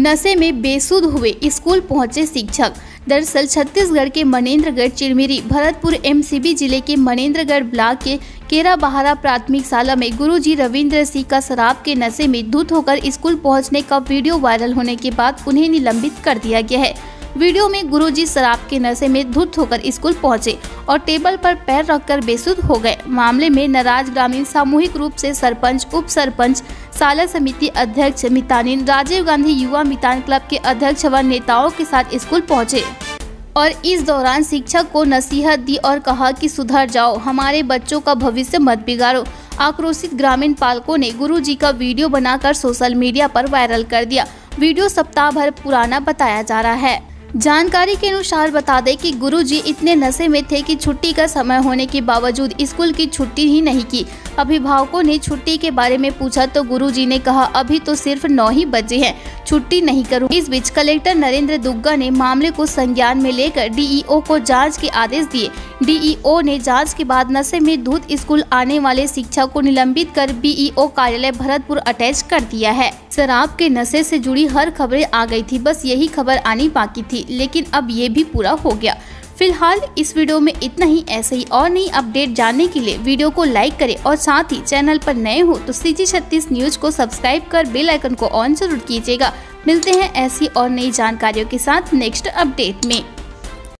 नशे में बेसुध हुए स्कूल पहुंचे शिक्षक। दरअसल छत्तीसगढ़ के मनेन्द्रगढ़ चिरमिरी भरतपुर एमसीबी जिले के मनेन्द्रगढ़ ब्लॉक के केराबहारा प्राथमिक शाला में गुरुजी रविन्द्र सिंह का शराब के नशे में धुत होकर स्कूल पहुंचने का वीडियो वायरल होने के बाद उन्हें निलंबित कर दिया गया है। वीडियो में गुरुजी शराब के नशे में धुत होकर स्कूल पहुंचे और टेबल पर पैर रखकर बेसुध हो गए। मामले में नाराज ग्रामीण सामूहिक रूप से सरपंच, उप सरपंच, शाला समिति अध्यक्ष मितानिन, राजीव गांधी युवा मितान क्लब के अध्यक्ष व नेताओं के साथ स्कूल पहुंचे और इस दौरान शिक्षक को नसीहत दी और कहा कि सुधर जाओ, हमारे बच्चों का भविष्य मत बिगाड़ो। आक्रोशित ग्रामीण पालकों ने गुरुजी का वीडियो बनाकर सोशल मीडिया पर वायरल कर दिया। वीडियो सप्ताह भर पुराना बताया जा रहा है। जानकारी के अनुसार बता दें कि गुरुजी इतने नशे में थे कि छुट्टी का समय होने के बावजूद स्कूल की छुट्टी ही नहीं की। अभिभावकों ने छुट्टी के बारे में पूछा तो गुरुजी ने कहा, अभी तो सिर्फ 9 ही बजे हैं, छुट्टी नहीं करूं। इस बीच कलेक्टर नरेंद्र दुग्गा ने मामले को संज्ञान में लेकर डीईओ को जांच के आदेश दिए। डीईओ ने जांच के बाद नशे में धूत स्कूल आने वाले शिक्षक को निलंबित कर बीईओ कार्यालय भरतपुर अटैच कर दिया है। शराब के नशे से जुड़ी हर खबरें आ गई थी, बस यही खबर आनी बाकी थी, लेकिन अब ये भी पूरा हो गया। फिलहाल इस वीडियो में इतना ही। ऐसे ही और नई अपडेट जानने के लिए वीडियो को लाइक करें और साथ ही चैनल पर नए हो तो CG36 न्यूज़ को सब्सक्राइब कर बेल आइकन को ऑन जरूर कीजिएगा। मिलते हैं ऐसी और नई जानकारियों के साथ नेक्स्ट अपडेट में।